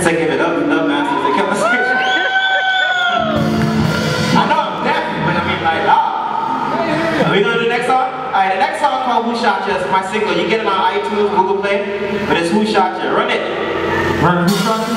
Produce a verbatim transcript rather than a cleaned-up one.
As I give it up and up after the conversation. I know I'm deaf, but I mean like, ah. Are we going to do the next song? Alright, the next song called Who Shot Ya? It's my single. You get it on iTunes, Google Play, but it's Who Shot Ya? Run it. Run Who Shot Ya?